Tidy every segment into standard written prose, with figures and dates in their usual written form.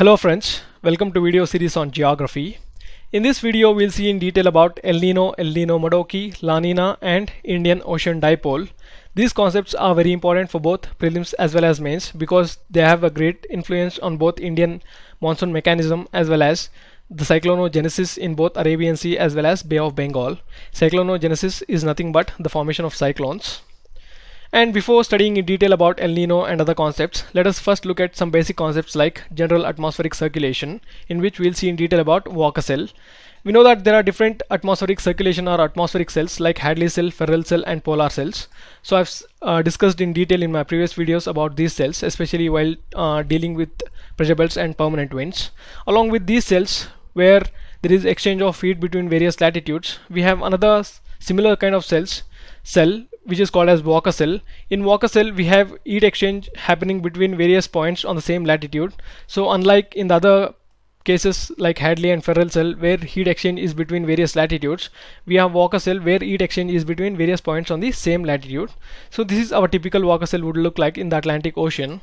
Hello friends, welcome to video series on geography. In this video we'll see in detail about El Niño Modoki, La Nina and Indian Ocean Dipole. These concepts are very important for both prelims as well as mains because they have a great influence on both Indian monsoon mechanism as well as the cycloneogenesis in both Arabian Sea as well as Bay of Bengal. Cycloneogenesis is nothing but the formation of cyclones. And before studying in detail about El Niño and other concepts, let us first look at some basic concepts like general atmospheric circulation, in which we'll see in detail about Walker cell. We know that there are different atmospheric circulation or atmospheric cells like Hadley cell, Ferrel cell and polar cells. So I've discussed in detail in my previous videos about these cells, especially while dealing with pressure belts and permanent winds. Along with these cells, where there is exchange of heat between various latitudes, we have another similar kind of cell which is called as Walker cell. In Walker cell we have heat exchange happening between various points on the same latitude. So unlike in the other cases like Hadley and Ferrel cell where heat exchange is between various latitudes, we have Walker cell where heat exchange is between various points on the same latitude. So this is our typical Walker cell would look like in the Atlantic Ocean.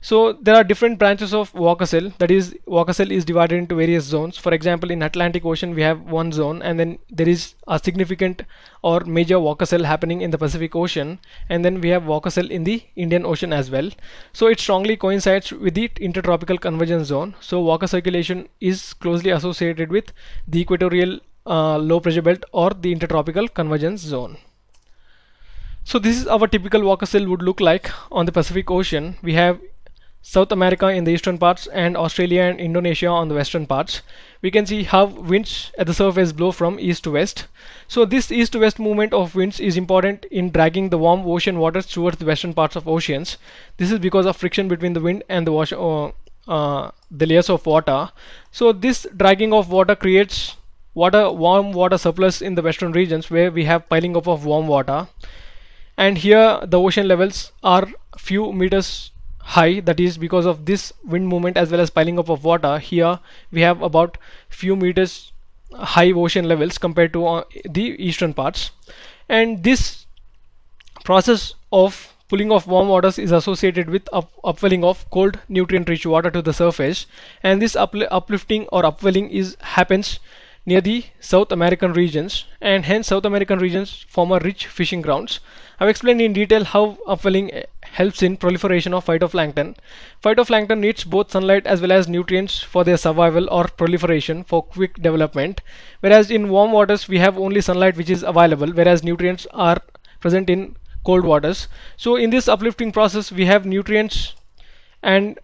So there are different branches of Walker cell, that is Walker cell is divided into various zones. For example, in Atlantic Ocean we have one zone, and then there is a significant or major Walker cell happening in the Pacific Ocean, and then we have Walker cell in the Indian Ocean as well. So it strongly coincides with the intertropical convergence zone. So Walker circulation is closely associated with the equatorial low pressure belt or the intertropical convergence zone. So this is our typical Walker cell would look like on the Pacific Ocean. We have South America in the eastern parts and Australia and Indonesia on the western parts. We can see how winds at the surface blow from east to west. So this east to west movement of winds is important in dragging the warm ocean waters towards the western parts of oceans. This is because of friction between the wind and the layers of water. So this dragging of water creates warm water surplus in the western regions where we have piling up of warm water. And here the ocean levels are few meters high, that is because of this wind movement as well as piling up of water. Here we have about few meters high ocean levels compared to the eastern parts, and this process of pulling of warm waters is associated with upwelling of cold nutrient rich water to the surface, and this uplifting or upwelling happens near the South American regions, and hence South American regions form a rich fishing grounds. I've explained in detail how upwelling helps in proliferation of phytoplankton. Phytoplankton needs both sunlight as well as nutrients for their survival or proliferation for quick development, whereas in warm waters we have only sunlight which is available, whereas nutrients are present in cold waters. So in this uplifting process we have nutrients and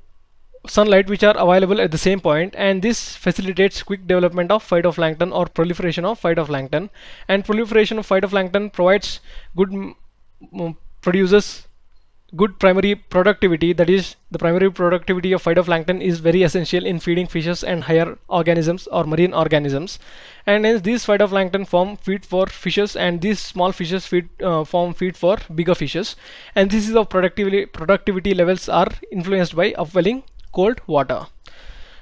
sunlight which are available at the same point, and this facilitates quick development of phytoplankton or proliferation of phytoplankton, and proliferation of phytoplankton provides produces good primary productivity, that is the primary productivity of phytoplankton is very essential in feeding fishes and higher organisms or marine organisms, and hence these phytoplankton form feed for fishes, and these small fishes form feed for bigger fishes, and this is how productivity levels are influenced by upwelling cold water.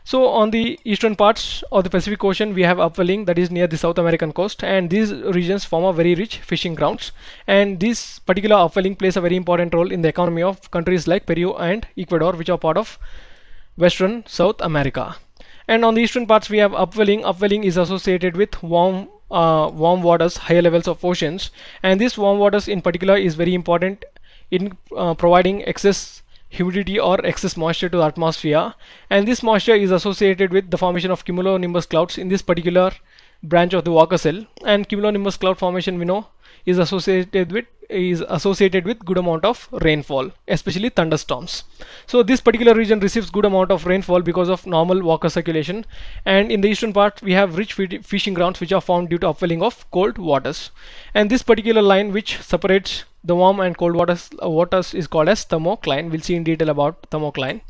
So on the eastern parts of the Pacific Ocean we have upwelling, that is near the South American coast, and these regions form a very rich fishing grounds, and this particular upwelling plays a very important role in the economy of countries like Peru and Ecuador, which are part of western South America. And on the eastern parts we have upwelling. Upwelling is associated with warm waters, higher levels of oceans, and this warm waters in particular is very important in providing excess humidity or excess moisture to the atmosphere, and this moisture is associated with the formation of cumulonimbus clouds in this particular branch of the Walker cell, and cumulonimbus cloud formation we know is associated with good amount of rainfall, especially thunderstorms. So this particular region receives good amount of rainfall because of normal Walker circulation, and in the eastern part we have rich fishing grounds which are found due to upwelling of cold waters, and this particular line which separates the warm and cold waters is called as thermocline. We'll see in detail about thermocline.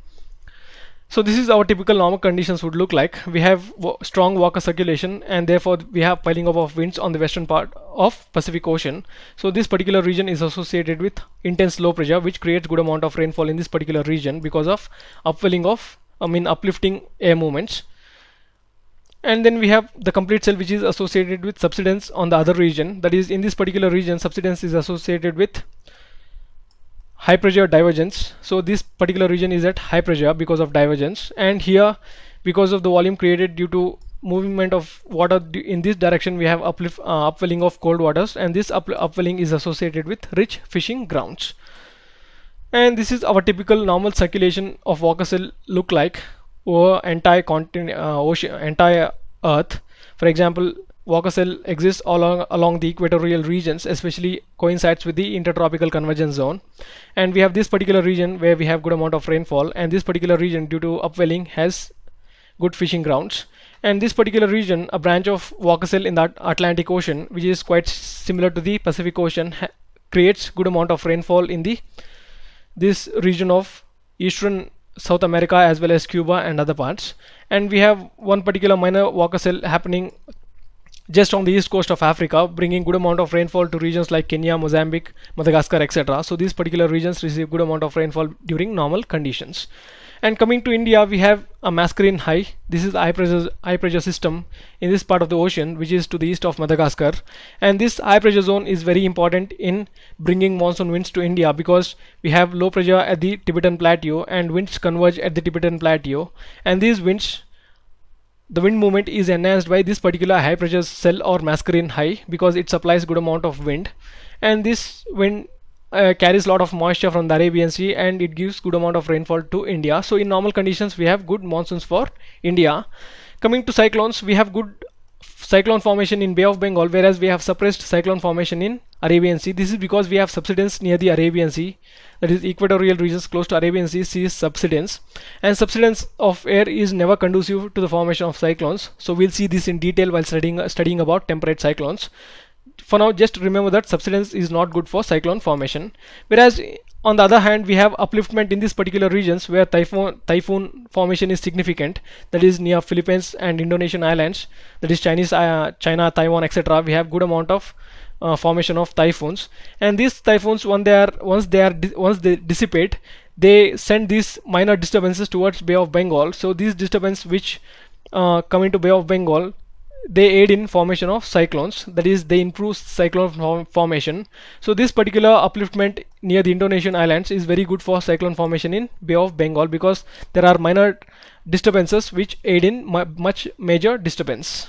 So this is our typical normal conditions would look like. We have strong Walker circulation, and therefore we have piling up of winds on the western part of Pacific Ocean. So this particular region is associated with intense low pressure which creates good amount of rainfall in this particular region because of uplifting air movements. And then we have the complete cell which is associated with subsidence on the other region, that is in this particular region subsidence is associated with high pressure divergence. So this particular region is at high pressure because of divergence, and here because of the volume created due to movement of water in this direction, we have upwelling of cold waters, and this upwelling is associated with rich fishing grounds. And this is our typical normal circulation of Walker cell look like over entire continent, ocean, entire Earth. For example, Walker cell exists along the equatorial regions, especially coincides with the intertropical convergence zone, and we have this particular region where we have good amount of rainfall, and this particular region due to upwelling has good fishing grounds. And this particular region, a branch of Walker cell in the Atlantic Ocean, which is quite similar to the Pacific Ocean, creates good amount of rainfall in this region of eastern South America as well as Cuba and other parts. And we have one particular minor Walker cell happening just on the east coast of Africa, bringing good amount of rainfall to regions like Kenya, Mozambique, Madagascar, etc. So these particular regions receive good amount of rainfall during normal conditions. And coming to India, we have a Mascarene high. This is high pressure system in this part of the ocean, which is to the east of Madagascar. And this high pressure zone is very important in bringing monsoon winds to India, because we have low pressure at the Tibetan plateau and winds converge at the Tibetan plateau, and these winds, the wind movement is enhanced by this particular high pressure cell or Mascarene high, because it supplies good amount of wind, and this wind carries lot of moisture from the Arabian Sea, and it gives good amount of rainfall to India. So in normal conditions, we have good monsoons for India. Coming to cyclones, we have good cyclone formation in Bay of Bengal, whereas we have suppressed cyclone formation in Arabian Sea. This is because we have subsidence near the Arabian Sea, that is equatorial regions close to Arabian Sea sees subsidence, and subsidence of air is never conducive to the formation of cyclones. So we'll see this in detail while studying about temperate cyclones. For now, just remember that subsidence is not good for cyclone formation. Whereas on the other hand, we have upliftment in these particular regions where typhoon formation is significant, that is near Philippines and Indonesian islands, that is China, Taiwan, etc. We have good amount of formation of typhoons, and these typhoons, once they dissipate, they send these minor disturbances towards Bay of Bengal. So these disturbance which come into Bay of Bengal, they aid in formation of cyclones, that is they improve cyclone formation. So this particular upliftment near the Indonesian islands is very good for cyclone formation in Bay of Bengal, because there are minor disturbances which aid in much major disturbance.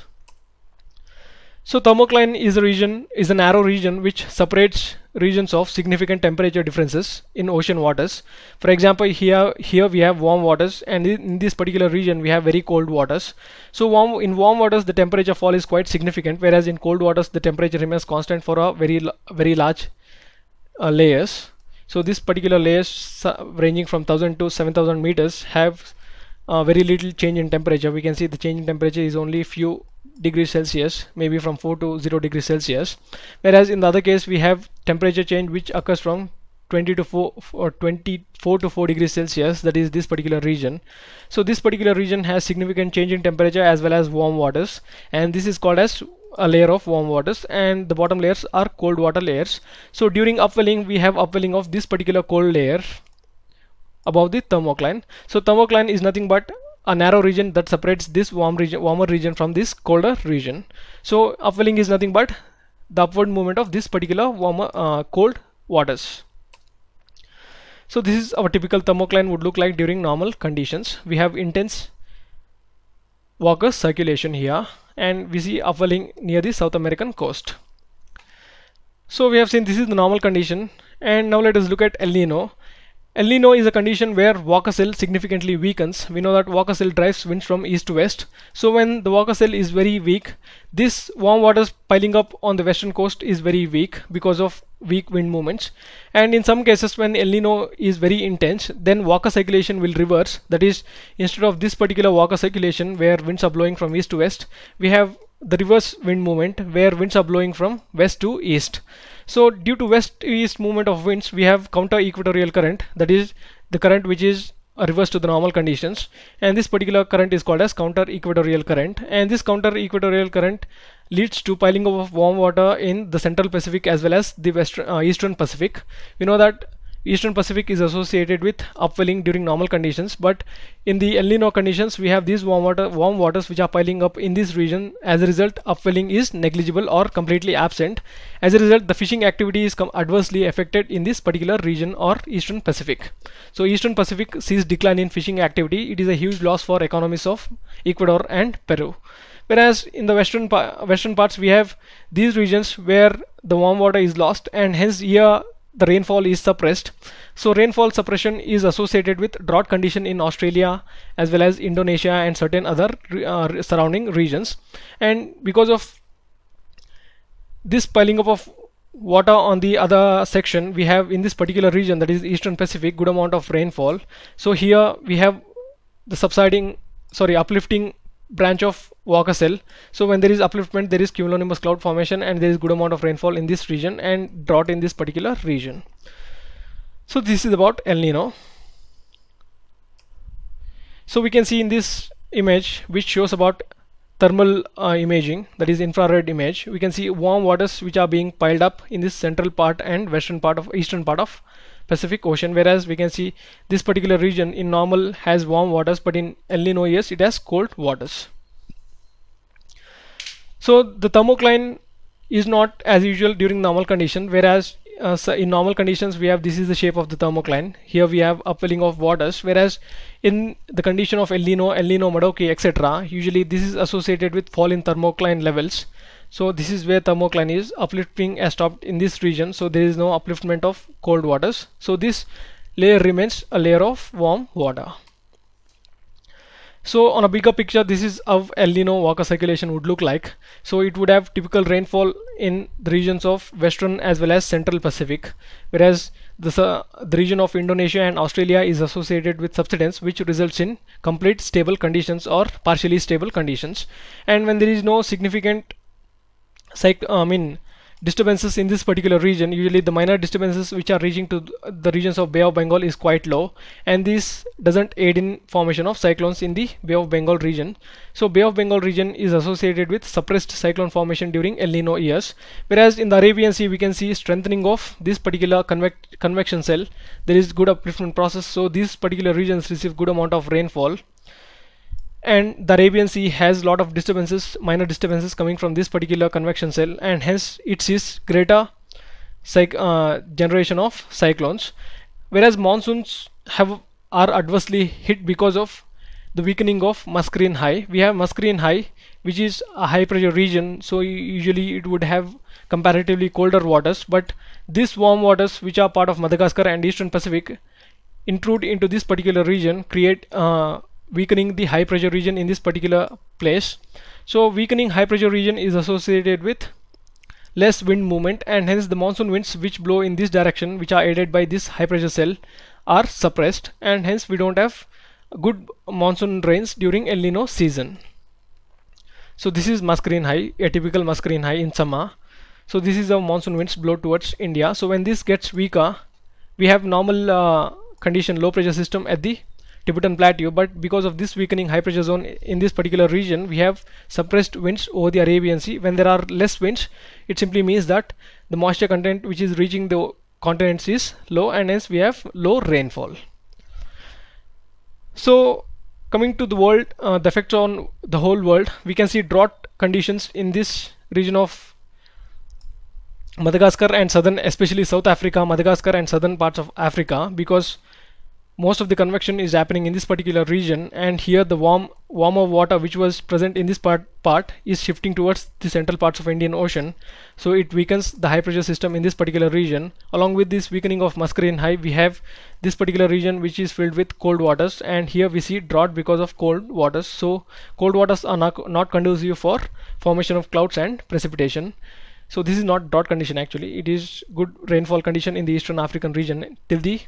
So thermocline is a narrow region which separates regions of significant temperature differences in ocean waters. For example, here we have warm waters, and in this particular region we have very cold waters. So in warm waters the temperature fall is quite significant, whereas in cold waters the temperature remains constant for a very large layers. So this particular layers ranging from 1000 to 7000 meters have very little change in temperature. We can see the change in temperature is only few degrees Celsius, maybe from 4 to 0 degrees Celsius, whereas in the other case we have temperature change which occurs from 24 to 4 degrees Celsius, that is this particular region. So this particular region has significant change in temperature as well as warm waters, and this is called as a layer of warm waters, and the bottom layers are cold water layers. So during upwelling, we have upwelling of this particular cold layer above the thermocline. So thermocline is nothing but a narrow region that separates this warmer region from this colder region. So upwelling is nothing but the upward movement of this particular cold waters. So this is our typical thermocline would look like during normal conditions. We have intense Walker circulation here, and we see upwelling near the South American coast. So we have seen this is the normal condition, and now let us look at El Nino. El Nino is a condition where Walker cell significantly weakens. We know that Walker cell drives winds from east to west. So when the Walker cell is very weak, this warm waters piling up on the western coast is very weak because of weak wind movements. And in some cases, when El Nino is very intense, then Walker circulation will reverse. That is, instead of this particular Walker circulation where winds are blowing from east to west, we have the reverse wind movement where winds are blowing from west to east. So due to west to east movement of winds, we have counter equatorial current, that is the current which is reversed to the normal conditions, and this particular current is called as counter equatorial current, and this counter equatorial current leads to piling up of warm water in the central Pacific as well as the eastern Pacific. We know that Eastern Pacific is associated with upwelling during normal conditions, but in the El Nino conditions we have these warm waters which are piling up in this region. As a result, upwelling is negligible or completely absent. As a result, the fishing activity is adversely affected in this particular region or Eastern Pacific. So Eastern Pacific sees decline in fishing activity. It is a huge loss for economies of Ecuador and Peru. Whereas in the western parts we have these regions where the warm water is lost, and hence here the rainfall is suppressed. So rainfall suppression is associated with drought condition in Australia as well as Indonesia and certain other surrounding regions. And because of this piling up of water on the other section, we have in this particular region, that is Eastern Pacific, good amount of rainfall. So here we have the uplifting branch of Walker cell. So when there is upliftment, there is cumulonimbus cloud formation, and there is good amount of rainfall in this region and drought in this particular region. So this is about El Nino. So we can see in this image, which shows about thermal imaging, that is infrared image, we can see warm waters which are being piled up in this central part and western part of eastern part of Pacific Ocean. Whereas we can see this particular region in normal has warm waters, but in El Nino years it has cold waters. So the thermocline is not as usual during normal condition, whereas so in normal conditions we have, this is the shape of the thermocline. Here we have upwelling of waters, whereas in the condition of El Niño Modoki, etc., usually this is associated with fall in thermocline levels. So this is where thermocline is. Uplifting has stopped in this region, so there is no upliftment of cold waters. So this layer remains a layer of warm water. So on a bigger picture, this is how El Nino Walker circulation would look like. So it would have typical rainfall in the regions of Western as well as Central Pacific, whereas the region of Indonesia and Australia is associated with subsidence, which results in complete stable conditions or partially stable conditions. And when there is no significant disturbances in this particular region, usually the minor disturbances which are reaching to the regions of Bay of Bengal is quite low, and this doesn't aid in formation of cyclones in the Bay of Bengal region. So Bay of Bengal region is associated with suppressed cyclone formation during El Nino years, whereas in the Arabian Sea we can see strengthening of this particular convection cell. There is good upliftment process, so these particular regions receive good amount of rainfall. And the Arabian Sea has lot of disturbances, minor disturbances coming from this particular convection cell, and hence it sees greater generation of cyclones. Whereas monsoons are adversely hit because of the weakening of Mascarene high. We have Mascarene high, which is a high pressure region, so usually it would have comparatively colder waters, but these warm waters which are part of Madagascar and Eastern Pacific intrude into this particular region, weakening the high pressure region in this particular place. So weakening high pressure region is associated with less wind movement, and hence the monsoon winds which blow in this direction, which are aided by this high pressure cell, are suppressed, and hence we don't have good monsoon rains during El Nino season. So this is Mascarene high, a typical Mascarene high in summer. So this is how monsoon winds blow towards India. So when this gets weaker, we have normal condition low pressure system at the Tibetan plateau, but because of this weakening high pressure zone in this particular region, we have suppressed winds over the Arabian Sea. When there are less winds, it simply means that the moisture content which is reaching the continents is low, and hence we have low rainfall. So coming to the world, the effects on the whole world, we can see drought conditions in this region of Madagascar and especially South Africa, Madagascar and southern parts of Africa, because most of the convection is happening in this particular region, and here the warmer water which was present in this part is shifting towards the central parts of Indian Ocean. So it weakens the high pressure system in this particular region. Along with this weakening of Mascarene high, we have this particular region which is filled with cold waters, and here we see drought because of cold waters. So cold waters are not conducive for formation of clouds and precipitation. So this is not drought condition actually, it is good rainfall condition in the Eastern African region till the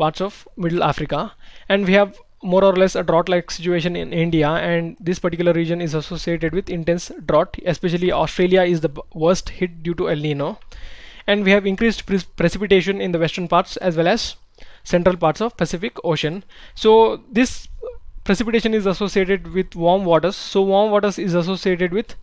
parts of Middle Africa, and we have more or less a drought-like situation in India, and this particular region is associated with intense drought. Especially Australia is the worst hit due to El Nino, and we have increased precipitation in the western parts as well as central parts of Pacific Ocean. So this precipitation is associated with warm waters. So warm waters is associated with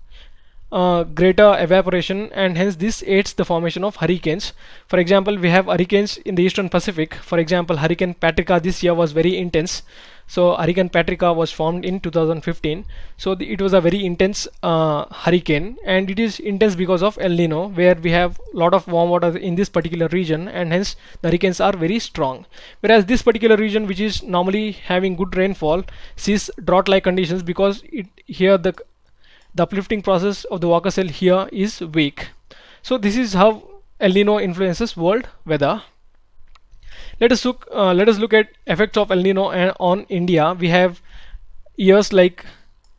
greater evaporation, and hence this aids the formation of hurricanes. For example, we have hurricanes in the Eastern Pacific. For example, Hurricane Patricia this year was very intense. So Hurricane Patricia was formed in 2015. So it was a very intense hurricane, and it is intense because of El Nino, where we have a lot of warm water in this particular region, and hence the hurricanes are very strong. Whereas this particular region, which is normally having good rainfall, sees drought-like conditions because the uplifting process of the Walker cell here is weak. So this is how El Nino influences world weather. Let us look at effects of El Nino on India. We have years like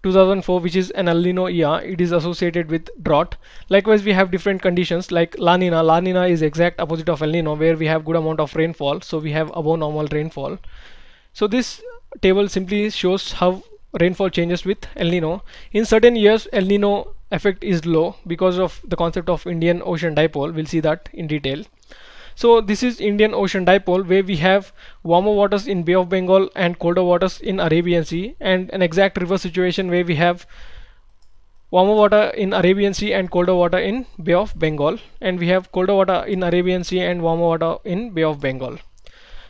2004, which is an El Nino year. It is associated with drought. Likewise, we have different conditions like La Nina. La Nina is exact opposite of El Nino, where we have good amount of rainfall. So we have above normal rainfall. So this table simply shows how rainfall changes with El Nino. In certain years, El Nino effect is low because of the concept of Indian Ocean Dipole. We'll see that in detail. So this is Indian Ocean Dipole, where we have warmer waters in Bay of Bengal and colder waters in Arabian Sea, and an exact reverse situation where we have warmer water in Arabian Sea and colder water in Bay of Bengal, and we have colder water in Arabian Sea and warmer water in Bay of Bengal.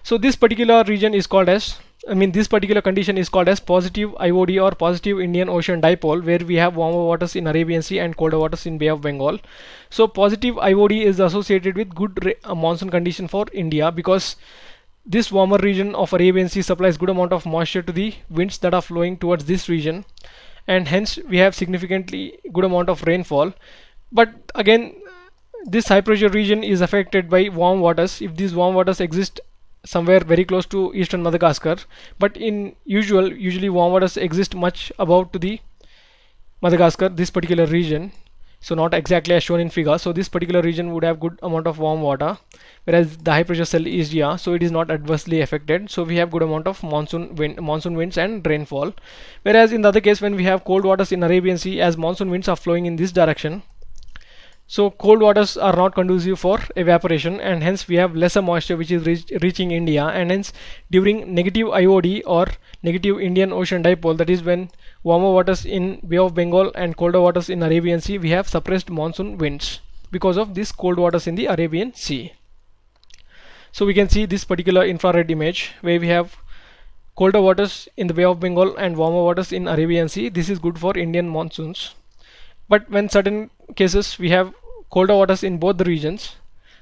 So this particular region is called as this particular condition is called as positive IOD or positive Indian Ocean Dipole, where we have warmer waters in Arabian Sea and colder waters in Bay of Bengal. So positive IOD is associated with good monsoon condition for India, because this warmer region of Arabian Sea supplies good amount of moisture to the winds that are flowing towards this region, and hence we have significantly good amount of rainfall. But again, this high pressure region is affected by warm waters. If these warm waters exist somewhere very close to eastern Madagascar, but usually warm waters exist much above to the Madagascar, this particular region, so not exactly as shown in figure. So this particular region would have good amount of warm water, whereas the high pressure cell is here, so it is not adversely affected. So we have good amount of monsoon winds and rainfall. Whereas in the other case, when we have cold waters in Arabian Sea, as monsoon winds are flowing in this direction, so cold waters are not conducive for evaporation, and hence we have lesser moisture which is reaching India, and hence during negative IOD or negative Indian Ocean Dipole, that is when warmer waters in Bay of Bengal and colder waters in Arabian Sea, we have suppressed monsoon winds because of these cold waters in the Arabian Sea. So we can see this particular infrared image where we have colder waters in the Bay of Bengal and warmer waters in Arabian Sea. This is good for Indian monsoons. But when certain cases we have colder waters in both the regions,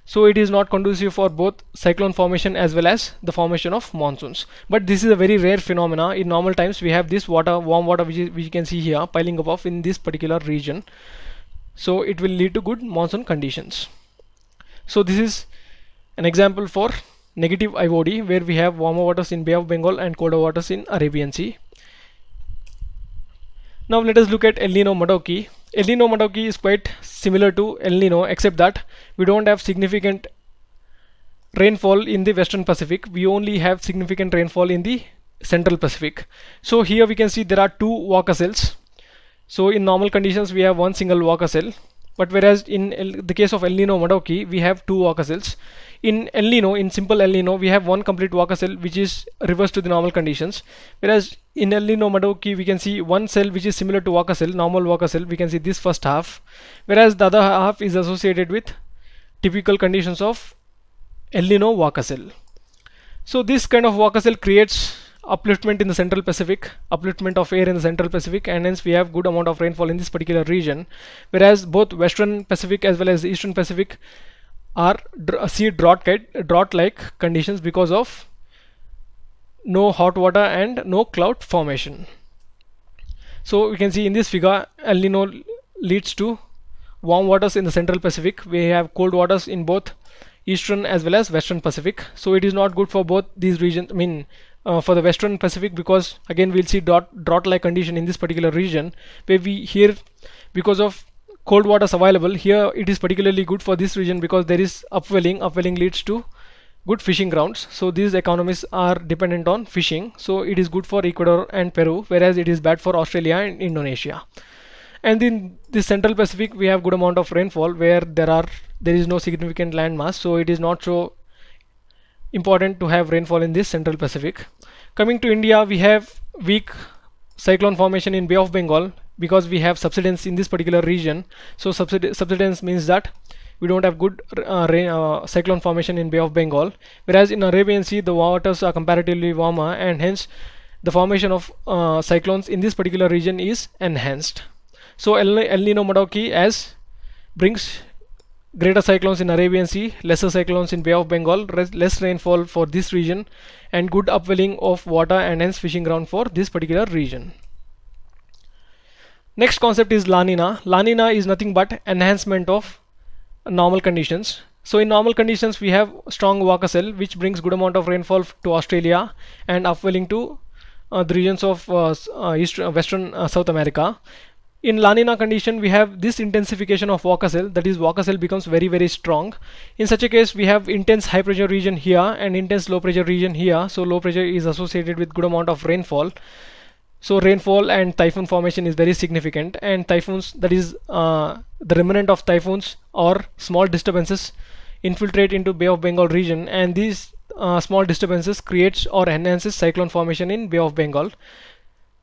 so it is not conducive for both cyclone formation as well as the formation of monsoons. But this is a very rare phenomena. In normal times, we have this warm water which you can see here piling up in this particular region, so it will lead to good monsoon conditions. So this is an example for negative IOD, where we have warmer waters in Bay of Bengal and colder waters in Arabian Sea. Now let us look at El Niño Modoki. El Niño Modoki is quite similar to El Nino, except that we don't have significant rainfall in the Western Pacific. We only have significant rainfall in the Central Pacific. So here we can see there are two Walker cells. So in normal conditions we have one single Walker cell, but whereas in the case of El Niño Modoki we have two Walker cells. In El Nino, in simple El Nino, we have one complete Walker cell which is reversed to the normal conditions. Whereas in El Niño Modoki, we can see one cell which is similar to Walker cell, normal Walker cell. We can see this first half, whereas the other half is associated with typical conditions of El Nino Walker cell. So this kind of Walker cell creates upliftment in the Central Pacific, upliftment of air in the Central Pacific, and hence we have good amount of rainfall in this particular region. Whereas both Western Pacific as well as the Eastern Pacific are drought-like conditions because of no hot water and no cloud formation. So we can see in this figure, El Nino leads to warm waters in the Central Pacific. We have cold waters in both Eastern as well as Western Pacific. So it is not good for both these regions. For the Western Pacific, because again we'll see drought-like condition in this particular region, where we here because of cold waters available here, it is particularly good for this region because there is upwelling. Upwelling leads to good fishing grounds, so these economies are dependent on fishing, so it is good for Ecuador and Peru, whereas it is bad for Australia and Indonesia. And in the Central Pacific we have good amount of rainfall, where there is no significant landmass, so it is not so important to have rainfall in this Central Pacific. Coming to India, we have weak cyclone formation in Bay of Bengal, because we have subsidence in this particular region. So subsidence means that we don't have good cyclone formation in Bay of Bengal, whereas in Arabian Sea the waters are comparatively warmer, and hence the formation of cyclones in this particular region is enhanced. So El Niño Modoki brings greater cyclones in Arabian Sea, lesser cyclones in Bay of Bengal, less rainfall for this region, and good upwelling of water and hence fishing ground for this particular region. Next concept is La Nina. La Nina is nothing but enhancement of normal conditions. So in normal conditions we have strong Walker cell which brings good amount of rainfall to Australia and upwelling to the regions of western South America. In La Nina condition we have this intensification of Walker cell, that is Walker cell becomes very, very strong. In such a case we have intense high pressure region here and intense low pressure region here. So low pressure is associated with good amount of rainfall. So rainfall and typhoon formation is very significant, and typhoons, that is the remnant of typhoons or small disturbances, infiltrate into Bay of Bengal region, and these small disturbances creates or enhances cyclone formation in Bay of Bengal.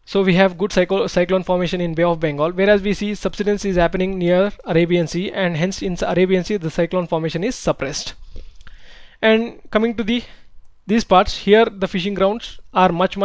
So we have good cyclone formation in Bay of Bengal, whereas we see subsidence is happening near Arabian Sea, and hence in Arabian Sea the cyclone formation is suppressed. And coming to these parts here, the fishing grounds are much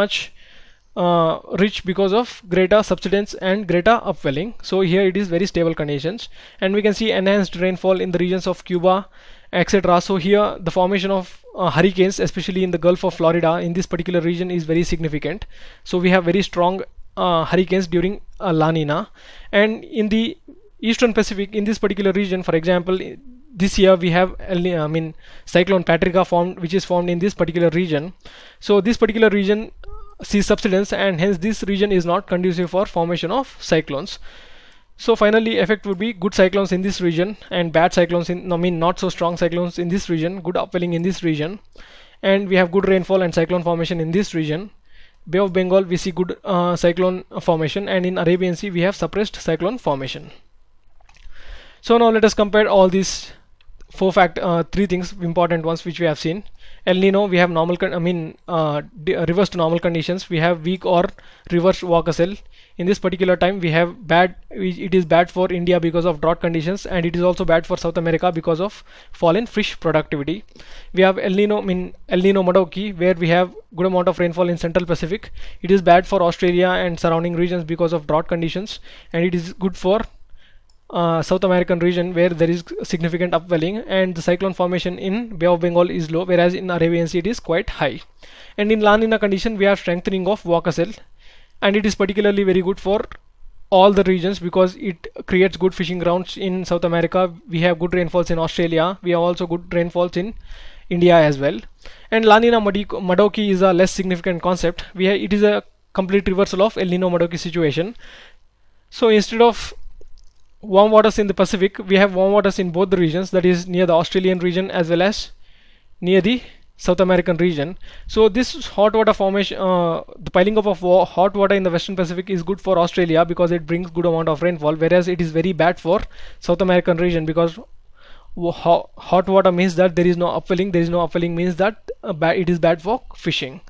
rich because of greater subsidence and greater upwelling. So here it is very stable conditions, and we can see enhanced rainfall in the regions of Cuba, etc. So here the formation of hurricanes, especially in the Gulf of Florida, in this particular region is very significant. So we have very strong hurricanes during La Nina. And in the Eastern Pacific, in this particular region, for example, this year we have cyclone Patricia formed, which is formed in this particular region. So this particular region sees subsidence, and hence this region is not conducive for formation of cyclones. So finally effect would be good cyclones in this region and bad cyclones in, not so strong cyclones in this region, good upwelling in this region, and we have good rainfall and cyclone formation in this region. Bay of Bengal we see good cyclone formation, and in Arabian Sea we have suppressed cyclone formation. So now let us compare all these three things, important ones which we have seen. El Niño, we have reverse to normal conditions. We have weak or reverse Walker cell. In this particular time we have bad, it is bad for India because of drought conditions, and it is also bad for South America because of fall in fish productivity. We have El Niño Modoki, where we have good amount of rainfall in Central Pacific. It is bad for Australia and surrounding regions because of drought conditions, and it is good for South American region where there is significant upwelling, and the cyclone formation in Bay of Bengal is low, whereas in Arabian Sea it is quite high. And in La Nina condition we have strengthening of Walker cell, and it is particularly very good for all the regions because it creates good fishing grounds in South America. We have good rainfalls in Australia, we have also good rainfalls in India as well. And La Nina Modoki is a less significant concept. It is a complete reversal of El Niño Modoki situation. So instead of warm waters in the Pacific, we have warm waters in both the regions, that is near the Australian region as well as near the South American region. So this hot water formation, the piling up of hot water in the Western Pacific is good for Australia because it brings good amount of rainfall, whereas it is very bad for South American region because hot water means that there is no upwelling. There is no upwelling means that it is bad for fishing.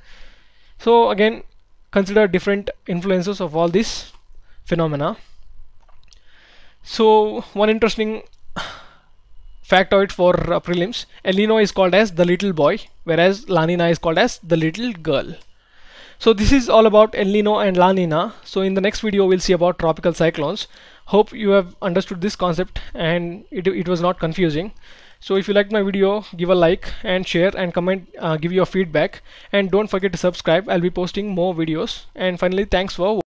So again, consider different influences of all these phenomena. So one interesting factoid for prelims, El Niño is called as the little boy, whereas La Nina is called as the little girl. So this is all about El Niño and La Nina. So in the next video we'll see about tropical cyclones. Hope you have understood this concept and it was not confusing. So if you liked my video, give a like and share and comment, give your feedback, and don't forget to subscribe. I'll be posting more videos. And finally, thanks for watching.